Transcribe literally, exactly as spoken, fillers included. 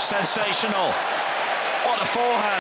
Oh, sensational. What a forehand.